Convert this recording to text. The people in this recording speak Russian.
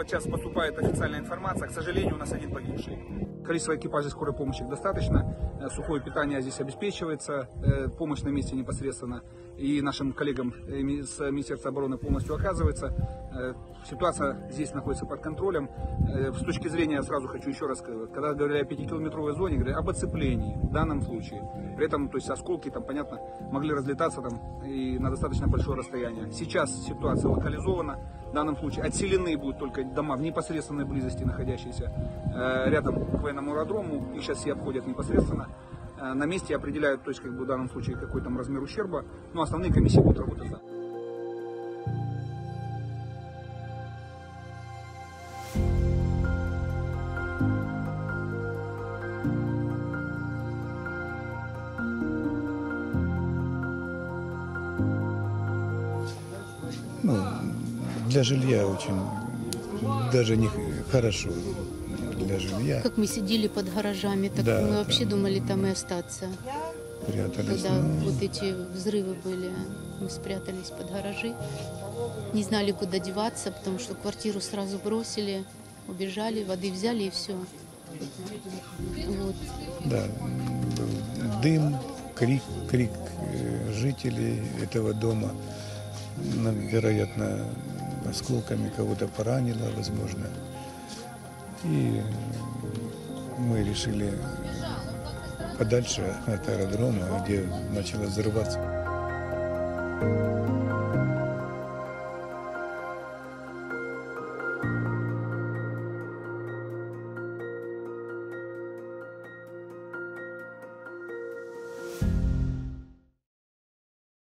которого сейчас поступает официальная информация, к сожалению, у нас один погибший. Количество экипажей скорой помощи достаточно, сухое питание здесь обеспечивается, помощь на месте непосредственно и нашим коллегам с Министерства обороны полностью оказывается. Ситуация здесь находится под контролем. С точки зрения, сразу хочу еще раз сказать, когда говорили о 5-километровой зоне, говорили об оцеплении в данном случае. При этом, то есть осколки там, понятно, могли разлетаться там и на достаточно большое расстояние. Сейчас ситуация локализована. В данном случае отселены будут только дома в непосредственной близости, находящиеся рядом к военному аэродрому. Их сейчас все обходят непосредственно. На месте определяют, то есть как бы в данном случае какой там размер ущерба. Но основные комиссии будут работать. Ну, для жилья очень, даже не хорошо для жилья. Как мы сидели под гаражами, так да, мы вообще думали там и остаться. Прятались. Когда вот эти взрывы были, мы спрятались под гаражи, не знали, куда деваться, потому что квартиру сразу бросили, убежали, воды взяли и все. Вот. Да, дым, крик жителей этого дома. Вероятно, осколками кого-то поранило, возможно. И мы решили подальше от аэродрома, где начало взрываться.